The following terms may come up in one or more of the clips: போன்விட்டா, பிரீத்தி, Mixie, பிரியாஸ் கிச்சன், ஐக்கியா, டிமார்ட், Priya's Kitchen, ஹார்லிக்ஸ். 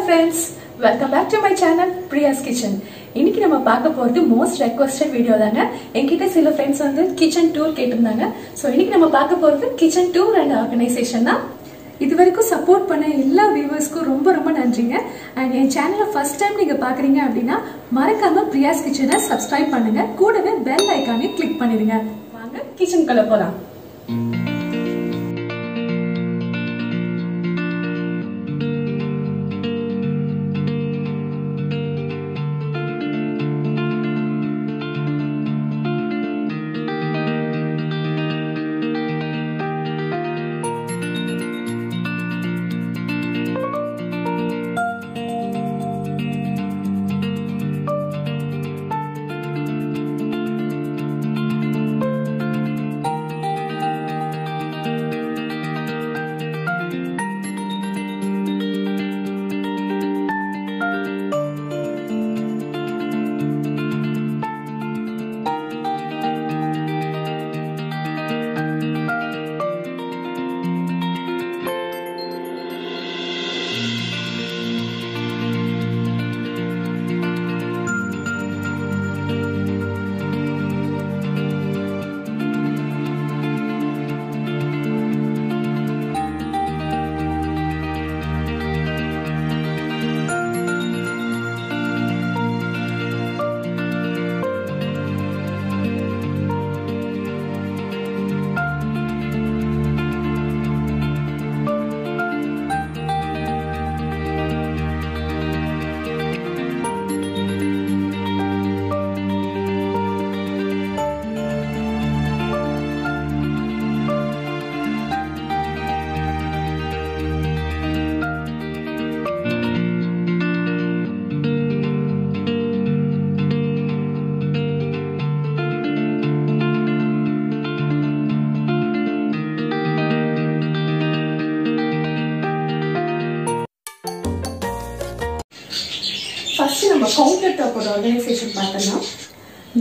Hello friends, welcome back to my channel Priya's Kitchen. இன்னைக்கு நம்ம பார்க்க போறது மோஸ்ட் ரெக்வெஸ்டட் வீடியோ தாங்க. என்கிட்ட சில ஃப்ரெண்ட்ஸ் வந்து கிச்சன் டூர் கேட்டிருந்தாங்க. சோ இன்னைக்கு நம்ம பார்க்க போறது கிச்சன் டூர் அண்ட் ஆர்கனைசேஷன் தான். இதுவரைக்கும் சப்போர்ட் பண்ண எல்லா வியூவர்ஸ்க்கும் ரொம்ப ரொம்ப நன்றிங்க. அண்ட் என் சேனலை ஃபர்ஸ்ட் டைம் நீங்க பாக்குறீங்க அப்படின்னா மறக்காம பிரியாஸ் கிச்சனை சப்ஸ்கிரைப் பண்ணுங்க. கூடவே பெல் ஐகானையும் கிளிக் பண்ணிடுங்க. வாங்க கிச்சனுக்குள்ள போலாம்.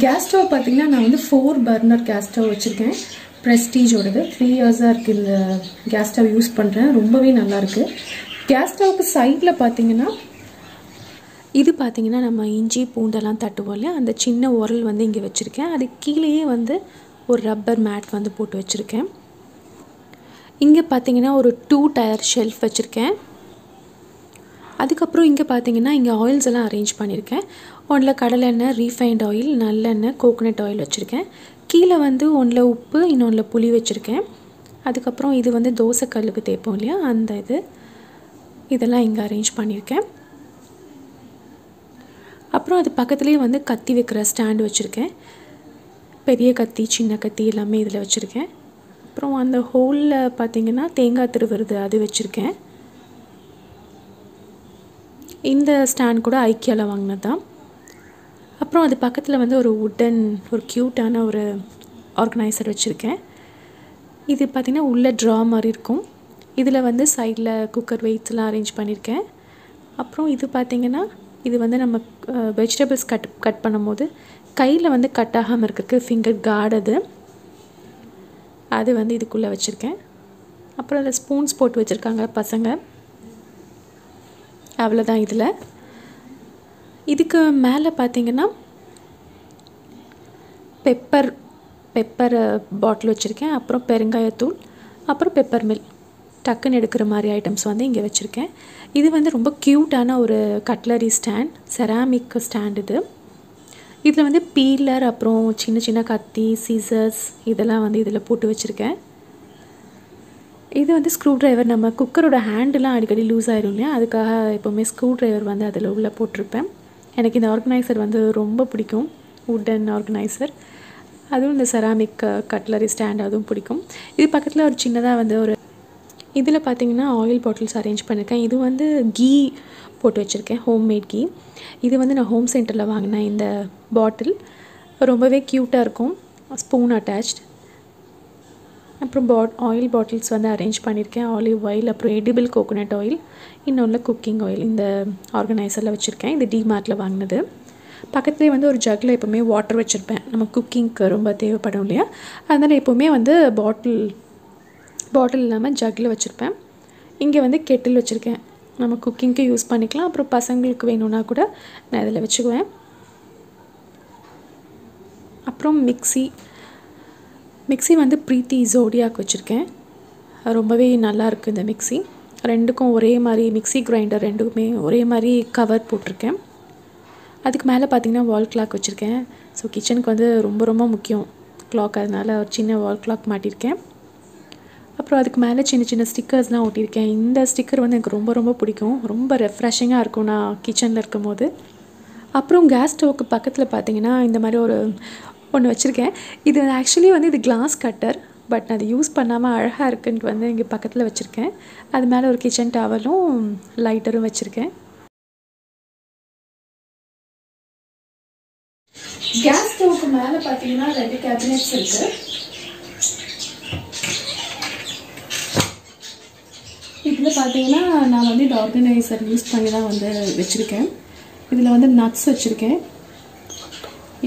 गैस स्टव पाती फोर बर्नर गैस स्टव वच्चिरुक्केन प्रेस्टीज ओडुदु 3 इयर्स गैस स्टव यूस पण्रेन रोम्बवे नल्ला इरुक्कु गैस स्टव साइडला पातींगना இது பாத்தீங்கன்னா நம்ம இஞ்சி பூண்டெல்லாம் தட்டுவோம்ல அந்த சின்ன உரல் வந்து இங்க வச்சிருக்கேன் அது கீழேயே வந்து ஒரு ரப்பர் மேட் வந்து போட்டு வச்சிருக்கேன் இங்க பாத்தீங்கன்னா ஒரு 2 டயர் ஷெல்ஃப் வச்சிருக்கேன் அதுக்கப்புறம் இங்கே பார்த்தீங்கன்னா இங்கே ஆயில்ஸ் எல்லாம் அரேஞ்ச் பண்ணியிருக்கேன் ஒன்றில் கடலெண்ணெய் ரீஃபைண்ட் ஆயில் நல்லெண்ணெய் கோகனட் ஆயில் வச்சுருக்கேன் கீழே வந்து ஒன்றில் உப்பு இன்னொன்றில் புளி வச்சுருக்கேன் அதுக்கப்புறம் இது வந்து தோசை கல்லுக்கு தேய்ப்போம் இல்லையா அந்த இதெல்லாம் இங்கே அரேஞ்ச் பண்ணியிருக்கேன் அப்புறம் அது பக்கத்துலேயே வந்து கத்தி வைக்கிற ஸ்டாண்டு வச்சுருக்கேன் பெரிய கத்தி சின்ன கத்தி எல்லாமே இதில் வச்சுருக்கேன் அப்புறம் அந்த ஹோலில் பார்த்தீங்கன்னா தேங்காய் திருவுருது அது வச்சுருக்கேன் இந்த ஸ்டாண்ட் கூட ஐக்கியால வாங்குனதாம் அப்புறம் அது பக்கத்துல வந்து ஒரு வுடன் ஒரு கியூட்டான ஒரு ஆர்கனைசர் வச்சிருக்கேன் இது பாத்தீங்கன்னா உள்ள டிரா மாதிரி இருக்கும் இதுல வந்து சைடுல குக்கர் வெயிட்ஸ்லாம் அரேஞ்ச் பண்ணிருக்கேன் அப்புறம் இது பாத்தீங்கன்னா இது வந்து நம்ம வெஜிடபிள்ஸ் கட் பண்ணும்போது கையில வந்து கட் ஆகாம இருக்குக்கு ஃபிங்கர் கார்டு அது வந்து இதுக்குள்ள வச்சிருக்கேன் அப்புறம் அந்த ஸ்பூன்ஸ் போட்டு வச்சிருக்காங்க பசங்க அவ்வளோதான் இதில் இதுக்கு மேலே பார்த்தீங்கன்னா பெப்பர் பாட்டில் வச்சுருக்கேன் அப்புறம் பெருங்காயத்தூள் அப்புறம் பெப்பர் மில் டக்குன்னு எடுக்கிற மாதிரி ஐட்டம்ஸ் வந்து இங்கே வச்சுருக்கேன் இது வந்து ரொம்ப க்யூட்டான ஒரு கட்லரி ஸ்டாண்ட் செராமிக் ஸ்டாண்ட் இதில் வந்து பீலர் அப்புறம் சின்ன சின்ன கத்தி சீசர்ஸ் இதெல்லாம் வந்து இதில் போட்டு வச்சுருக்கேன் இது வந்து ஸ்க்ரூ டிரைவர் நம்ம குக்கரோட ஹேண்டெலாம் அடிக்கடி லூஸ் ஆயிரும் இல்லையா அதுக்காக எப்போவுமே ஸ்க்ரூ டிரைவர் வந்து அதில் உள்ளே போட்டிருப்பேன் எனக்கு இந்த ஆர்கனைசர் வந்து ரொம்ப பிடிக்கும் வுடன் ஆர்கனைசர் அதுவும் இந்த செராமிக் கட்லரி ஸ்டாண்ட் அதுவும் பிடிக்கும் இது பக்கத்தில் ஒரு சின்னதாக வந்து ஒரு இதில் பார்த்தீங்கன்னா ஆயில் பாட்டில்ஸ் அரேஞ்ச் பண்ணியிருக்கேன் இது வந்து கீ போட்டு வச்சுருக்கேன் ஹோம்மேட் கீ இது வந்து நான் ஹோம் சென்டரில் வாங்கினேன் இந்த பாட்டில் ரொம்பவே க்யூட்டாக இருக்கும் ஸ்பூன் அட்டாச்ட் அப்புறம் ஆயில் பாட்டில்ஸ் வந்து அரேஞ்ச் பண்ணியிருக்கேன் ஆலிவ் ஆயில் அப்புறம் எடிபிள் கோகோனட் ஆயில் இன்னொன்று குக்கிங் ஆயில் இந்த ஆர்கனைசரில் வச்சுருக்கேன் இது டிமார்ட்டில் வாங்கினது பக்கத்துலேயே வந்து ஒரு ஜக்கில் எப்போவுமே வாட்டர் வச்சுருப்பேன் நம்ம குக்கிங்க்கு ரொம்ப தேவைப்படும் இல்லையா அதனால் எப்போவுமே வந்து பாட்டில் இல்லாமல் ஜக்கில் வச்சுருப்பேன் இங்கே வந்து கெட்டில் வச்சுருக்கேன் நம்ம குக்கிங்க்கு யூஸ் பண்ணிக்கலாம். அப்புறம் பசங்களுக்கு வேணும்னா கூட நான் இதில் வச்சுக்குவேன். அப்புறம் மிக்ஸி வந்து பிரீத்தி ஜோடியாக்கு வச்சுருக்கேன். ரொம்பவே நல்லாயிருக்கு இந்த மிக்ஸி. ரெண்டுக்கும் ஒரே மாதிரி மிக்ஸி கிரைண்டர் ரெண்டுக்குமே ஒரே மாதிரி கவர் போட்டிருக்கேன். அதுக்கு மேலே பார்த்திங்கன்னா வால் கிளாக் வச்சுருக்கேன். ஸோ கிச்சனுக்கு வந்து ரொம்ப ரொம்ப முக்கியம் கிளாக், அதனால் ஒரு சின்ன வால் கிளாக் மாட்டியிருக்கேன். அப்புறம் அதுக்கு மேலே சின்ன சின்ன ஸ்டிக்கர்ஸ்லாம் ஒட்டியிருக்கேன். இந்த ஸ்டிக்கர் வந்து எனக்கு ரொம்ப ரொம்ப பிடிக்கும், ரொம்ப ரெஃப்ரெஷிங்காக இருக்கும் நான் கிச்சனில் இருக்கும் போது. அப்புறம் கேஸ் ஸ்டவ்வுக்கு பக்கத்தில் பார்த்திங்கன்னா இந்த மாதிரி ஒன்று வச்சுருக்கேன். இது ஆக்சுவலி வந்து இது கிளாஸ் கட்டர், பட் நான் அது யூஸ் பண்ணாமல் அழகாக இருக்குன்ட்டு வந்து இங்கே பக்கத்தில் வச்சுருக்கேன். அது மேலே ஒரு கிச்சன் டவலும் லைட்டரும் வச்சுருக்கேன். கேஸ் ஸ்டவ்வுக்கு மேலே பார்த்தீங்கன்னா 2 கேபினெட்ஸ் இருக்கு. இதில் பார்த்தீங்கன்னா நான் வந்து இந்த ஆர்கனைசர் யூஸ் பண்ணி தான் வந்து வச்சுருக்கேன். இதில் வந்து நட்ஸ் வச்சுருக்கேன்.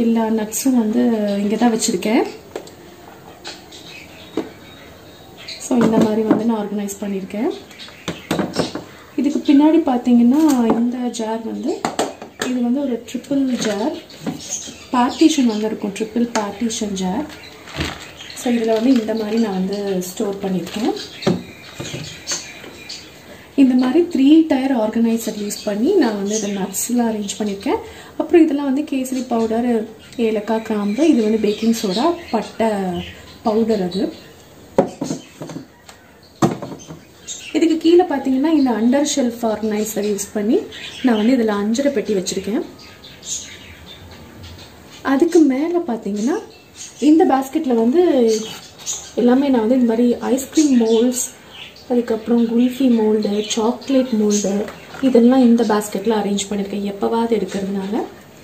எல்லா நட்ஸும் வந்து இங்கே தான் வச்சுருக்கேன். ஸோ இந்த மாதிரி வந்து நான் ஆர்கனைஸ் பண்ணியிருக்கேன். இதுக்கு பின்னாடி பார்த்தீங்கன்னா இந்த ஜார் வந்து இது வந்து ஒரு ட்ரிபிள் ஜார் பார்ட்டிஷன் வந்து இருக்கும், ட்ரிபிள் பார்ட்டிஷன் ஜார். ஸோ இதில் வந்து இந்த மாதிரி நான் வந்து ஸ்டோர் பண்ணியிருக்கேன். இந்த மாதிரி 3 டயர் ஆர்கனைசர் யூஸ் பண்ணி நான் வந்து இதை நட்ஸ்லாம் அரேஞ்ச் பண்ணியிருக்கேன். அப்புறம் இதெல்லாம் வந்து கேசரி பவுடர், ஏலக்காய், கிராம்பு, இது வந்து பேக்கிங் சோடா, பட்டை பவுடர். அது இதுக்கு கீழே பார்த்தீங்கன்னா இந்த அண்டர் ஷெல்ஃப் ஆர்கனைசர் யூஸ் பண்ணி நான் வந்து இதில் அஞ்சரை பெட்டி வச்சுருக்கேன். அதுக்கு மேலே பார்த்தீங்கன்னா இந்த பேஸ்கெட்டில் வந்து எல்லாமே நான் வந்து இந்த மாதிரி ஐஸ்கிரீம் மோல்ட்ஸ், அதுக்கப்புறம் குல்ஃபி மோல்டு, சாக்லேட் மோல்டு, இதெல்லாம் இந்த பேஸ்கெட்டில் அரேஞ்ச் பண்ணியிருக்கேன். எப்போவாவது எடுக்கிறதுனால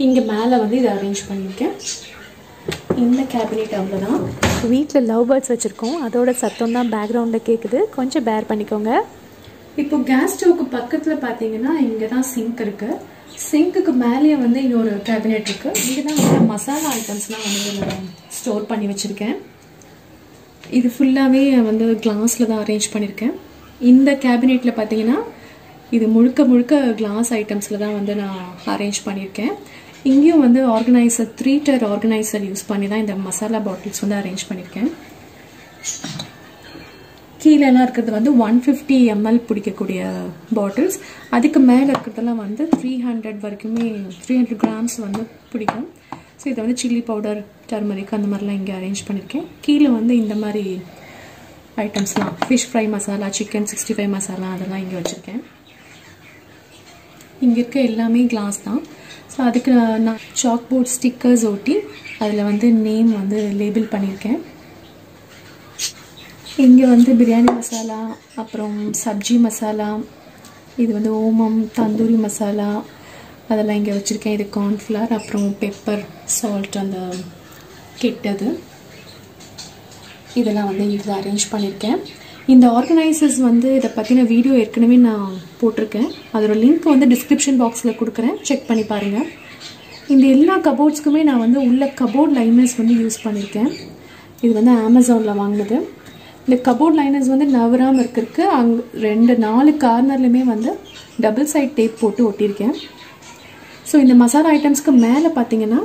இங்கே மேலே வந்து இதை அரேஞ்ச் பண்ணியிருக்கேன். இந்த கேபினெட் அவ்வளோதான். வீட்டில் லவ் பேர்ட்ஸ் வச்சுருக்கோம், அதோட சத்தம் தான் பேக்ரவுண்டில் கேட்குது, கொஞ்சம் பேர் பண்ணிக்கோங்க. இப்போ கேஸ் ஸ்டவ்வுக்கு பக்கத்தில் பார்த்தீங்கன்னா இங்கே தான் சிங்க் இருக்குது. சிங்க்குக்கு மேலேயே வந்து இங்கே ஒரு கேபினெட் இருக்குது. இங்கே தான் வந்து மசாலா ஐட்டம்ஸ்லாம் வந்து ஸ்டோர் பண்ணி வச்சுருக்கேன். இது ஃபுல்லாகவே வந்து கிளாஸில் தான் அரேஞ்ச் பண்ணியிருக்கேன். இந்த கேபினெட்டில் பார்த்தீங்கன்னா இது முழுக்க முழுக்க கிளாஸ் ஐட்டம்ஸில் தான் வந்து நான் அரேஞ்ச் பண்ணியிருக்கேன். இங்கேயும் வந்து ஆர்கனைசர் 3 டயர் ஆர்கனைசர் யூஸ் பண்ணி தான் இந்த மசாலா பாட்டில்ஸ் வந்து அரேஞ்ச் பண்ணியிருக்கேன். கீழெல்லாம் இருக்கிறது வந்து 150 ml பிடிக்கக்கூடிய பாட்டில்ஸ். அதுக்கு மேலே இருக்கிறதெல்லாம் வந்து 300 வரைக்குமே 300 grams வந்து பிடிக்கும். ஸோ இதை வந்து சில்லி பவுடர், டர்மரிக், அந்த மாதிரிலாம் இங்கே அரேஞ்ச் பண்ணியிருக்கேன். கீழே வந்து இந்த மாதிரி ஐட்டம்ஸ்லாம் fish fry masala, chicken 65 masala, அதெல்லாம் இங்கே வச்சுருக்கேன். இங்கே இருக்க எல்லாமே கிளாஸ் தான். ஸோ அதுக்கு நான் சாக் போர்ட் ஸ்டிக்கர்ஸ் ஒட்டி அதில் வந்து நேம் வந்து லேபிள் பண்ணியிருக்கேன். இங்கே வந்து பிரியாணி மசாலா, அப்புறம் சப்ஜி மசாலா, இது வந்து ஓமம், தந்தூரி மசாலா, அதெல்லாம் இங்கே வச்சுருக்கேன். இது கார்ன்ஃப்ளவர், அப்புறம் பெப்பர், சால்ட், அந்த கெட்டது, இதெல்லாம் வந்து இதில் அரேஞ்ச் பண்ணியிருக்கேன். இந்த ஆர்கனைசர்ஸ் வந்து இதை பற்றின வீடியோ ஏற்கனவே நான் போட்டிருக்கேன். அதோட லிங்க் வந்து டிஸ்கிரிப்ஷன் பாக்ஸில் கொடுக்குறேன், செக் பண்ணி பாருங்கள். இந்த எல்லா கபோர்ட்ஸ்க்குமே நான் வந்து உள்ள கபோர்ட் லைனர்ஸ் வந்து யூஸ் பண்ணியிருக்கேன். இது வந்து அமேசானில் வாங்கினது. இந்த கபோர்ட் லைனர்ஸ் வந்து நவராமல் இருக்கிறதுக்கு அங்கே 2-4 கார்னர்லையுமே வந்து டபுள் சைட் டேப் போட்டு ஒட்டியிருக்கேன். ஸோ இந்த மசாலா ஐட்டம்ஸ்க்கு மேலே பார்த்தீங்கன்னா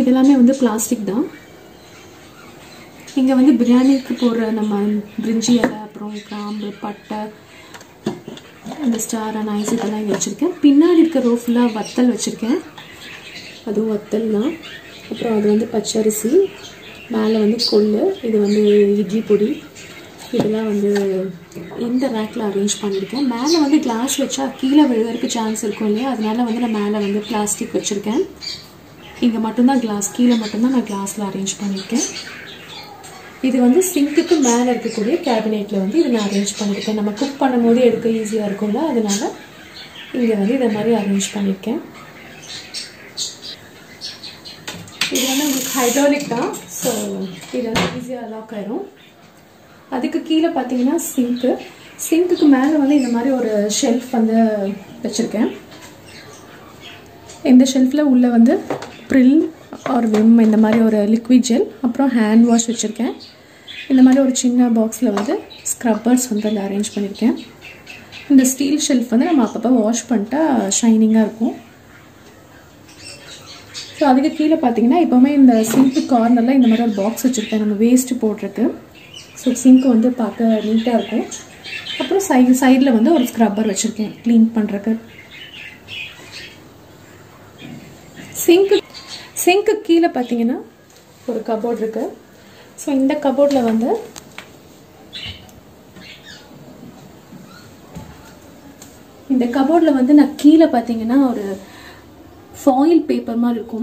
இதெல்லாமே வந்து பிளாஸ்டிக் தான். இங்கே வந்து பிரியாணிக்கு போடுற நம்ம பிரிஞ்சி இலை, அப்புறம் கிராம்பு, பட்டை, அந்த ஸ்டார் அனாய்ஸ், இதெல்லாம் இங்கே வச்சுருக்கேன். பின்னாடி இருக்க ரோ ஃபுல்லாக வத்தல் வச்சுருக்கேன், அதுவும் வத்தல் தான். அப்புறம் அது வந்து பச்சரிசி, மேலே வந்து கொள்ளு, இது வந்து இட்லி பொடி, இதெல்லாம் வந்து இந்த ரேக்கில் அரேஞ்ச் பண்ணியிருக்கேன். மேலே வந்து கிளாஸ் வச்சா கீழே விழுகிறதுக்கு சான்ஸ் இருக்கும் இல்லையா, அதனால வந்து நான் மேலே வந்து பிளாஸ்டிக் வச்சுருக்கேன். இங்கே மட்டும்தான் கிளாஸ், கீழே மட்டும்தான் நான் கிளாஸில் அரேஞ்ச் பண்ணியிருக்கேன். இது வந்து சிங்க்குக்கு மேலே இருக்கக்கூடிய கேபினெட்டில் வந்து இதை நான் அரேஞ்ச் பண்ணியிருக்கேன். நம்ம குக் பண்ணும் போது எடுக்க ஈஸியாக இருக்கும்ல, அதனால இங்கே வந்து இதை மாதிரி அரேஞ்ச் பண்ணியிருக்கேன். இது வந்து உங்களுக்கு ஹைட்ராலிக் தான், ஸோ இது வந்து ஈஸியாக லாக் ஆயிரும். அதுக்கு கீழே பார்த்தீங்கன்னா சிங்க்குக்கு மேலே வந்து இந்த மாதிரி ஒரு ஷெல்ஃப் வந்து வச்சுருக்கேன். இந்த ஷெல்ஃபில் உள்ளே வந்து ப்ரில் ஆர் விம் இந்த மாதிரி ஒரு லிக்விட் ஜெல், அப்புறம் ஹேண்ட் வாஷ் வச்சுருக்கேன். இந்த மாதிரி ஒரு சின்ன பாக்ஸில் வந்து ஸ்க்ரப்பர்ஸ் வந்து அதில் அரேஞ்ச் பண்ணியிருக்கேன். இந்த ஸ்டீல் ஷெல்ஃப் வந்து நம்ம அப்பப்ப வாஷ் பண்ணிட்டா ஷைனிங்கா இருக்கும் சோ அதுக்கு கீழ பாத்தீங்கன்னா இப்போமே இந்த சிங்க் கார்னர்ல இந்த மாதிரி ஒரு பாக்ஸ் வச்சிருக்கேன் நம்ம வேஸ்ட் போட்றதுக்கு சோ சிங்க் வந்து பார்க்க நீட்டா இருக்கும் அப்புறம் சைடுல வந்து ஒரு ஸ்க்ரப்பர் வச்சிருக்கேன் க்ளீன் பண்றதுக்கு सिंक कीले पातींगना और कबोर्ड रखा सो इंदा कबोर्ड ला वंदा ना कीले पातींगना और फॉइल पेपर मार रखूं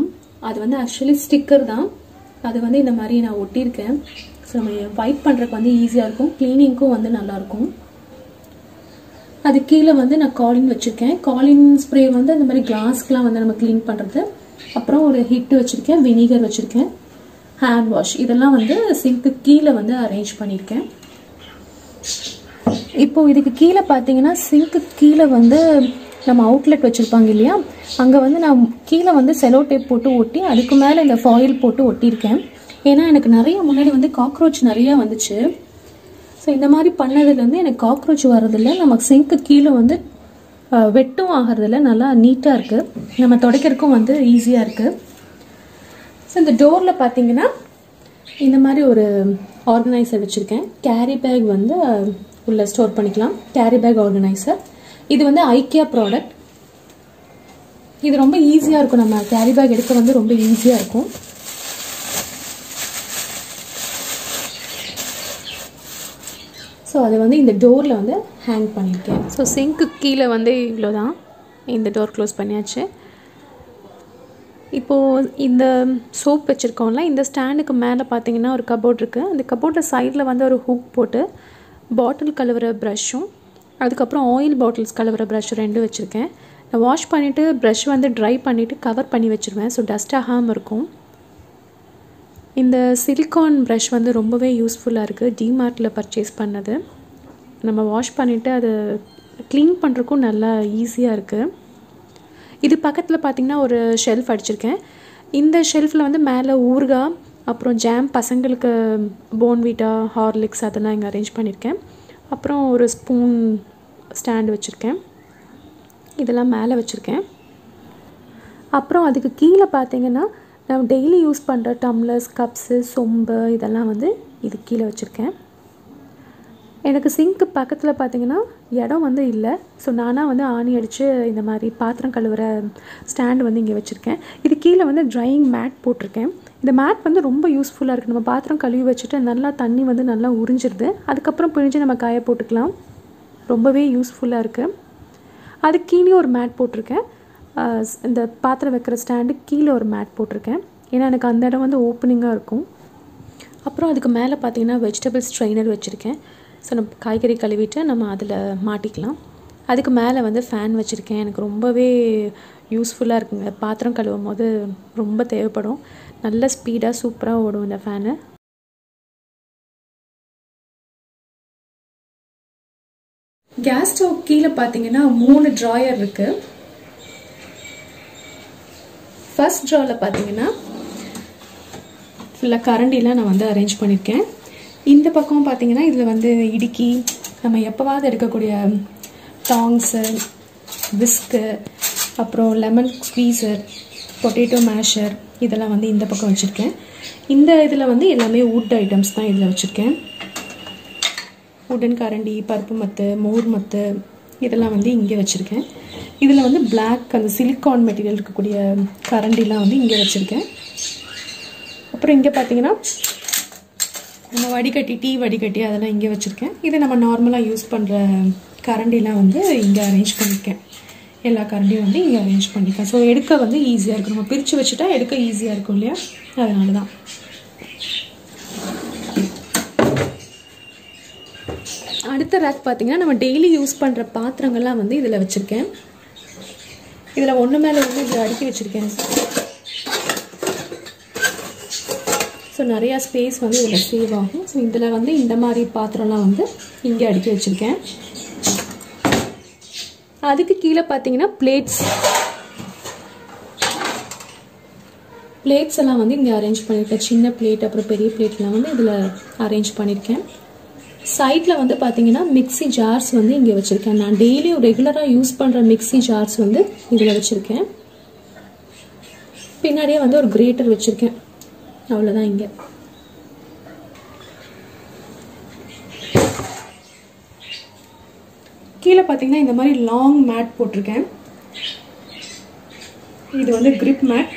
आदि वंदा एक्चुअली स्टिकर दां आदि वंदे इंदा मारी ना ओटी रखे सो मैं वाइप पन रख वंदे ईजी आरकूं क्लीनिंग को वंदे नाला आरकूं आदि कीले वंदे ना कॉलिंग वच्चर के कॉलिंग स्प्रे वंदे इंदा मारी ग्लास क्ला वंदे नम क्लीन पन रखते அப்புறம் ஒரு ஹிட் வச்சிருக்கேன் வினிகர் வச்சிருக்கேன் ஹேண்ட் வாஷ் இதெல்லாம் வந்து சிங்க் கீழ வந்து அரேஞ்ச் பண்ணிருக்கேன் இப்போ இதுக்கு கீழ பாத்தீங்கன்னா சிங்க் கீழ வந்து நம்ம அவுட்லெட் வச்சிருப்பாங்க இல்லையா அங்க வந்து நான் கீழ வந்து செலோ டேப் போட்டு ஒட்டி அதுக்கு மேல இந்த ஃபாயில் போட்டு ஒட்டி இருக்கேன் ஏனா எனக்கு நிறைய முன்னாடி வந்து காக்ரோச் நிறைய வந்துச்சு சோ இந்த மாதிரி பண்ணதுல இருந்து எனக்கு காக்ரோச் வரது இல்ல நம்ம சிங்க் கீழ வந்து வெட்டும் ஆகிறதுல நல்லா நீட்டா இருக்கு நம்ம தொடக்கிறதுக்கு வந்து ஈஸியா இருக்கு சோ இந்த டோர்ல பாத்தீங்கன்னா இந்த மாதிரி ஒரு ஆர்கனைசர் வச்சிருக்கேன் கேரி பேக் வந்து உள்ள ஸ்டோர் பண்ணிக்கலாம் கேரி பேக் ஆர்கனைசர் இது வந்து ஐக்கியா ப்ராடக்ட் இது ரொம்ப ஈஸியா இருக்கும் நம்ம கேரி பேக் எடுக்க வந்து ரொம்ப ஈஸியா இருக்கும் சோ அது வந்து இந்த டோர்ல வந்து ஹேங் பண்ணிருக்கேன் சோ சிங்க் கீழ வந்து இவ்ளோ தான் இந்த டோர் க்ளோஸ் பண்ணியாச்சு இப்போ இந்த சோப் வச்சிருக்கோம்ல இந்த ஸ்டாண்டுக்கு மேல பாத்தீங்கன்னா ஒரு கபோர்ட் இருக்கு அந்த கபோர்ட்ல சைடுல வந்து ஒரு ஹூக் போட்டு பாட்டில் கழுவுற பிரஷும் அதுக்கு அப்புறம் ஆயில் பாட்டில்ஸ் கழுவுற பிரஷ் ரெண்டும் வச்சிருக்கேன் நான் வாஷ் பண்ணிட்டு பிரஷ் வந்து dry பண்ணிட்டு கவர் பண்ணி வச்சிருவேன் சோ டஸ்ட் ஆகாம இருக்கும் இந்த சிலிகான் பிரஷ் வந்து ரொம்பவே யூஸ்ஃபுல்லா இருக்கு டிமார்ட்ல பர்ச்சேஸ் பண்ணது நம்ம வாஷ் பண்ணிட்டு அது க்ளீன் பண்றதுக்கு நல்லா ஈஸியா இருக்கு இது பக்கத்துல பாத்தீங்கன்னா ஒரு ஷெல்ஃப் அடிச்சிருக்கேன் இந்த ஷெல்ஃப்ல வந்து மேலே ஊர்கா அப்புறம் ஜாம் பசங்களுக்கு போன்விட்டா ஹார்லிக்ஸ் அதெல்லாம் இங்க அரேஞ்ச் பண்ணிருக்கேன் அப்புறம் ஒரு ஸ்பூன் ஸ்டாண்ட் வச்சிருக்கேன் இதெல்லாம் மேலே வச்சிருக்கேன் அப்புறம் அதுக்கு கீழ பாத்தீங்கன்னா ना डेली यूस पड़े टम्लर्स कप्स सोंब इदल्लाम वंदु इदु कीले वच्चिरुक्केन एनक्कु सिंक पक्कत्तुल पात्तींगन्ना इडम वंदु इल्ल सो नाना वंदु आणी अडिच्चु इंद मारी पात्रम कलुवुर स्टैंड वंदु इंगे वच्चिरुक्केन इदु कीले वंदु ड्राइंग मैट पोट्टिरुक्केन इंद मैट वंदु रोम्ब यूस्फुल्ला इरुक्कु नम्म पात्रम कलुवी वच्चिट्टु नल्ला तण्णी वंदु नल्ला उरिंजिरुदु अदुक्कु अप्पुறம் பிழிஞ்சு நம்ம காய போட்டுக்கலாம் ரொம்பவே யூஸ்ஃபுல்லா இருக்கு அது கீழே ஒரு மேட் போட்டுருக்கேன் இந்த பாத்திரம் வைக்கிற ஸ்டாண்ட் கீழ ஒரு மேட் போட்டுருக்கேன் ஏனா எனக்கு அந்த இடம் வந்து ஓப்பனிங்கா இருக்கும் அப்புறம் அதுக்கு மேல பாத்தீங்கன்னா வெஜிடபிள் ஸ்ட்ரைனர் வச்சிருக்கேன் சோ நம்ம காய்கறி கழுவிட்டு நம்ம அதுல மாட்டிக்கலாம் அதுக்கு மேல வந்து ஃபேன் வச்சிருக்கேன் எனக்கு ரொம்பவே யூஸ்ஃபுல்லா இருக்குங்க பாத்திரம் கழுவும்போது ரொம்ப தேவைப்படும் நல்ல ஸ்பீடா சூப்பரா ஓடும் இந்த ஃபேன் கேஸ் ஸ்டவ் கீழ பாத்தீங்கன்னா மூணு டிராயர் இருக்கு फर्स्ट ड्रावल पातींगना फुल्ला करंडी ना वंदु अरेंज पण्णिरुक्केन इंद पक्कम पातींगना इदुला वंदु इडुक्की नम्म एप्पवादु एडुक्ककूडिय टांग्स विस्क अप्परम लेमन स्क्वीजर पोटैटो मैशर इदल्लाम वंदु इंद पक्कम वेच्चिरुक्केन इंद इदुला वंदु एल्लामे वुड आइटम्स तान इदुला वेच्चिरुक्केन वुडन करंडी पर्पु मत्तु मोर मत्तु इदल्लाम वंदु इंगे वेच्चिरुक्केन இதில வந்து black அந்த silicone material இருக்க கூடிய கரண்டிலாம் வந்து இங்க வச்சிருக்கேன் அப்புறம் இங்க பாத்தீங்கன்னா நம்ம வடிகட்டி டீ வடிகட்டி அதெல்லாம் இங்க வச்சிருக்கேன் இது நம்ம நார்மலா யூஸ் பண்ற கரண்டிலாம் வந்து இங்க அரேஞ்ச் பண்ணிருக்கேன் எல்லா கரண்டியும் வந்து இங்க அரேஞ்ச் பண்ணிருக்கேன் சோ எடுக்க வந்து ஈஸியா இருக்கு நம்ம பிரிச்சு வச்சிட்டா எடுக்க ஈஸியா இருக்கும் இல்லையா அதனால தான் அடுத்த rack பாத்தீங்கன்னா நம்ம டெய்லி யூஸ் பண்ற பாத்திரங்கள்லாம் வந்து இதில வச்சிருக்கேன் इधर ओण्ण मेल ओण्ण इधर अडुक्की वेच्चिरुक्केन सो नरिया स्पेस வந்து இதுல சேவ் ஆகும் சோ இதல வந்து இந்த மாதிரி பாத்திரம்லாம் வந்து இங்க அடக்கி வச்சிருக்கேன் அதுக்கு கீழ பாத்தீங்கன்னா பிளேட்ஸ் எல்லாம் வந்து இங்க அரேஞ்ச் பண்ணிருக்கேன் சின்ன பிளேட் அப்புறம் பெரிய பிளேட்லாம் வந்து இதுல அரேஞ்ச் பண்ணிருக்கேன் சைடுல வந்து பாத்தீங்கன்னா மிக்ஸி ஜார்ஸ் வந்து இங்க வச்சிருக்கேன் நான் டெய்லி ரெகுலரா யூஸ் பண்ற மிக்ஸி ஜார்ஸ் வந்து இதுல வச்சிருக்கேன் பின்னாடியே வந்து ஒரு கிரேட்டர் வச்சிருக்கேன் அவ்வளவுதான் இங்க கீழ பாத்தீங்கன்னா இந்த மாதிரி லாங் மேட் போட்டுருக்கேன் இது வந்து grip mat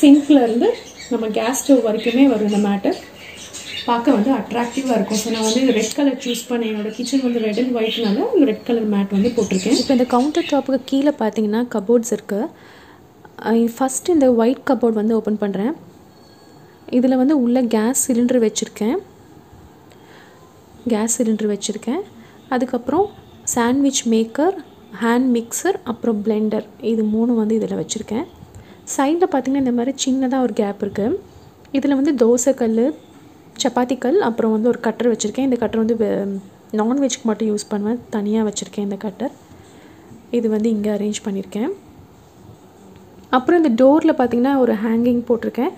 சிங்க்ல இருந்து நம்ம கேஸ் ஸ்டவ் வரைக்குமே வரும் இந்த மேட் பார்க்க வந்து அட்ராக்டிவா இருக்கும் சோ நான் வந்து ரெட் கலர் चूஸ் பண்ணேன் என்னோட கிச்சன் வந்து ரெட் அண்ட் ஒயிட்னால இந்த ரெட் கலர் மேட் வந்து போட்டுருக்கேன் இப்போ இந்த கவுண்டர் டாப்புக்கு கீழ பாத்தீங்கன்னா கபோர்ட்ஸ் இருக்கு ஃபர்ஸ்ட் இந்த ஒயிட் கபோர்ட் வந்து ஓபன் பண்றேன் இதுல வந்து உள்ள கேஸ் சிலிண்டர் வெச்சிருக்கேன் அதுக்கு அப்புறம் சாண்ட்விச் மேக்கர் ஹேண்ட் மிக்சர் அப்புறம் பிளெண்டர் இது மூணு வந்து இதல வச்சிருக்கேன் சைடுல பாத்தீங்கன்னா இந்த மாதிரி சின்னதா ஒரு கேப் இருக்கு இதல வந்து தோசை கல்லு சப்பாத்தி கல் அப்புறம் வந்து ஒரு கட்டர் வச்சிருக்கேன் இந்த கட்டர் வந்து நான் வெஜ்க்கு மட்டும் யூஸ் பண்ணுவேன் தனியா வச்சிருக்கேன் இந்த கட்டர் இது வந்து இங்க அரேஞ்ச் பண்ணிருக்கேன் அப்புறம் இந்த டோர்ல பாத்தீங்கன்னா ஒரு ஹேங்கிங் போட்டுருக்கேன்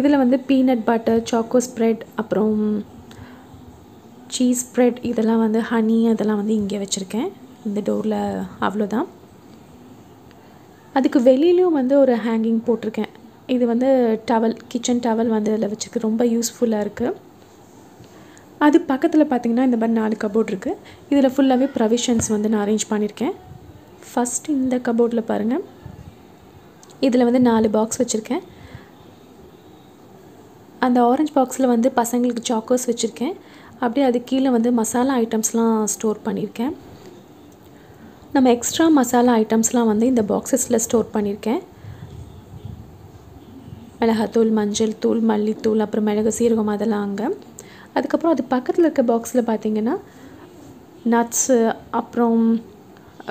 இதல வந்து பீனட் பட்டர் சாக்கோ ஸ்ப்ரெட் அப்புறம் சீஸ் ஸ்ப்ரெட் இதெல்லாம் வந்து ஹனி அதெல்லாம் வந்து இங்க வச்சிருக்கேன் இந்த டோர்ல அவ்ளோதான் அதுக்கு வெளியிலயும் வந்து ஒரு ஹேங்கிங் போட்டுருக்கேன் இது வந்து டவல் கிச்சன் டவல் வந்து அதல வச்சிருக்கேன் ரொம்ப யூஸ்ஃபுல்லா இருக்கு அது பக்கத்துல பாத்தீங்கன்னா இந்த மாதிரி நாலு கபோர்ட் இருக்கு இதல ஃபுல்லாவே ப்ரொவிஷன்ஸ் வந்து நான் அரேஞ்ச் பண்ணிருக்கேன் ஃபர்ஸ்ட் இந்த கபோர்ட்ல பாருங்க இதல வந்து நாலு பாக்ஸ் வச்சிருக்கேன் அந்த orange பாக்ஸ்ல வந்து பசங்களுக்கு சாக்கோஸ் வச்சிருக்கேன் அப்படியே அது கீழ வந்து மசாலா ஐட்டம்ஸ்லாம் ஸ்டோர் பண்ணிருக்கேன் நம்ம எக்ஸ்ட்ரா மசாலா ஐட்டம்ஸ்லாம் வந்து இந்த பாக்ஸஸ்ல ஸ்டோர் பண்ணிருக்கேன் மிளகாத்தூள் மஞ்சள் தூள் மல்லித்தூள் அப்புறம் மிளகு சீரகம் அதெல்லாம் அங்க அதுக்கு அப்புறம் அது பக்கத்துல இருக்க பாக்ஸ்ல பாத்தீங்கன்னா நட்ஸ் அப்புறம்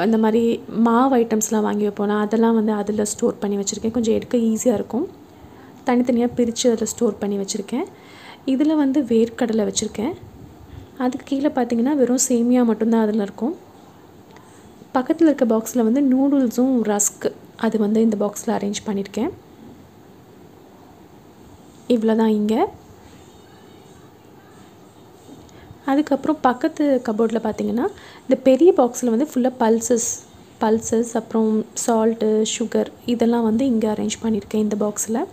அந்த மாதிரி மாவு ஐட்டம்ஸ்லாம் வாங்கி வைப்போம் அதெல்லாம் வந்து அதல ஸ்டோர் பண்ணி வச்சிருக்கேன் கொஞ்சம் எடுக்க ஈஸியா இருக்கும் தனித்தனியா பிரிச்சு அதல ஸ்டோர் பண்ணி வச்சிருக்கேன் இதல வந்து வேர்க்கடலை வச்சிருக்கேன் அதுக்கு கீழ பாத்தீங்கன்னா வெறும் சேமியா மட்டும் தான் அதல இருக்கும் பக்கத்துல இருக்க பாக்ஸ்ல வந்து நூடுல்ஸும் ரஸ்க் அது வந்து இந்த பாக்ஸ்ல அரேஞ்ச் பண்ணிருக்கேன் இவ்ளோதான் இங்க அதுக்கு அப்புறம் பக்கத்து கபோர்ட்ல பாத்தீங்கன்னா இந்த பெரிய பாக்ஸ்ல வந்து ஃபுல்லா பல்சஸ் அப்புறம் salt sugar இதெல்லாம் வந்து இங்க அரேஞ்ச் பண்ணிருக்கேன் இந்த பாக்ஸ்ல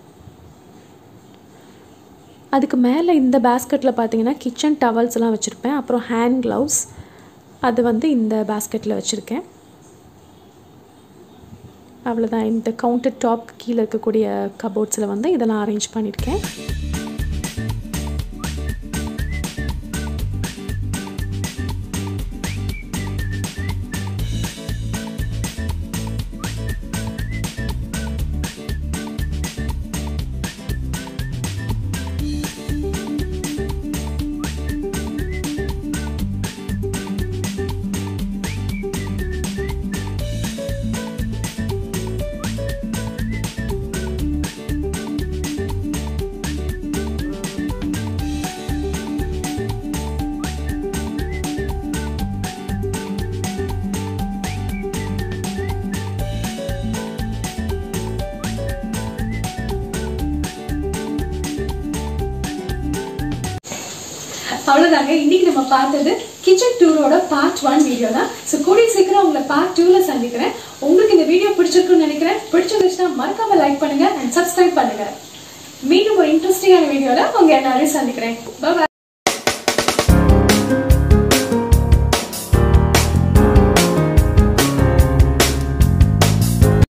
அதுக்கு மேல இந்த பாஸ்கெட்ல பாத்தீங்கன்னா கிச்சன் டவல்ஸ்லாம் வச்சிருப்பேன் அப்புறம் ஹேண்ட் gloves அது வந்து இந்த பாஸ்கெட்ல வச்சிருக்கேன் அவ்ளோதான் இந்த கவுண்டர் டாப் கீழ இருக்க கூடிய கபோர்ட்ஸ்ல வந்து இதெல்லாம் அரேஞ்ச் பண்ணிருக்கேன் அவ்வளவுதாங்க இன்னைக்கு நம்ம பார்த்தது கிச்சன் டூரோட பார்ட் 1 வீடியோ தான் சோ கூடி சீக்கிரம் உங்களை பார்ட் 2ல சந்திக்கிறேன் உங்களுக்கு இந்த வீடியோ பிடிச்சிருக்கும்னு நினைக்கிறேன் பிடிச்சிருந்தா மறக்காம லைக் பண்ணுங்க and subscribe பண்ணுங்க மீண்டும் ஒரு இன்ட்ரஸ்டிங்கான வீடியோல உங்க எல்லாரையும் சந்திக்கிறேன் பை